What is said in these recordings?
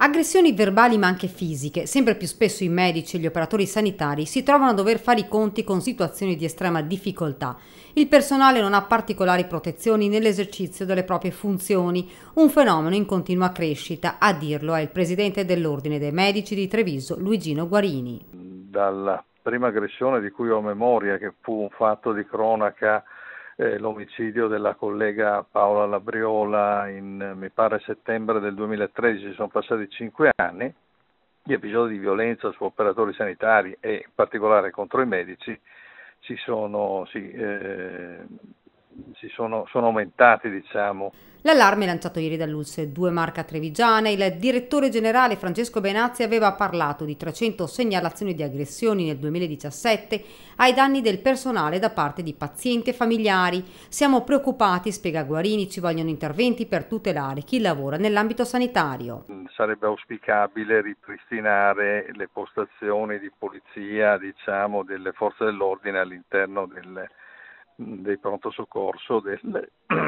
Aggressioni verbali ma anche fisiche. Sempre più spesso i medici e gli operatori sanitari si trovano a dover fare i conti con situazioni di estrema difficoltà. Il personale non ha particolari protezioni nell'esercizio delle proprie funzioni, un fenomeno in continua crescita, a dirlo è il presidente dell'Ordine dei Medici di Treviso, Luigino Guarini. Dalla prima aggressione di cui ho memoria, che fu un fatto di cronaca, l'omicidio della collega Paola Labriola in, mi pare, settembre del 2013, sono passati 5 anni, gli episodi di violenza su operatori sanitari e in particolare contro i medici sono aumentati, diciamo. L'allarme lanciato ieri dall'Ulse 2 Marca Trevigiana, il direttore generale Francesco Benazzi aveva parlato di 300 segnalazioni di aggressioni nel 2017 ai danni del personale da parte di pazienti e familiari. Siamo preoccupati, spiega Guarini, ci vogliono interventi per tutelare chi lavora nell'ambito sanitario. Sarebbe auspicabile ripristinare le postazioni di polizia, diciamo, delle forze dell'ordine all'interno dei pronto soccorso, degli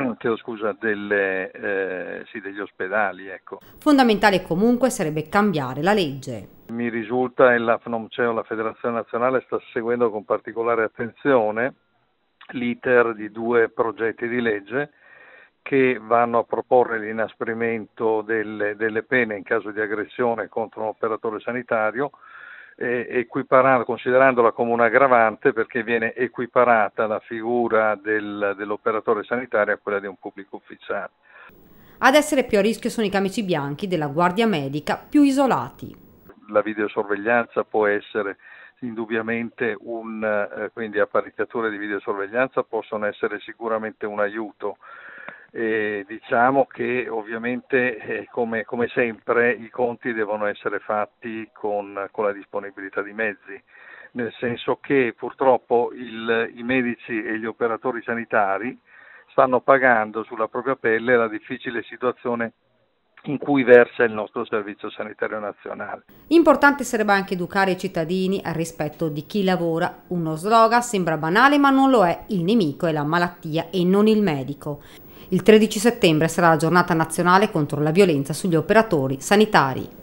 ospedali. Ecco. Fondamentale comunque sarebbe cambiare la legge. Mi risulta che la FNOMCEO, la Federazione Nazionale, sta seguendo con particolare attenzione l'iter di 2 progetti di legge che vanno a proporre l'inasprimento delle pene in caso di aggressione contro un operatore sanitario, considerandola come un aggravante, perché viene equiparata la figura dell'operatore sanitario a quella di un pubblico ufficiale. Ad essere più a rischio sono i camici bianchi della Guardia Medica, più isolati. La videosorveglianza può essere indubbiamente quindi apparecchiature di videosorveglianza possono essere sicuramente un aiuto. E diciamo che ovviamente come sempre i conti devono essere fatti con la disponibilità di mezzi, nel senso che purtroppo i medici e gli operatori sanitari stanno pagando sulla propria pelle la difficile situazione in cui versa il nostro Servizio Sanitario Nazionale. Importante sarebbe anche educare i cittadini al rispetto di chi lavora. Uno slogan, sembra banale ma non lo è: il nemico è la malattia e non il medico. Il 13 settembre sarà la giornata nazionale contro la violenza sugli operatori sanitari.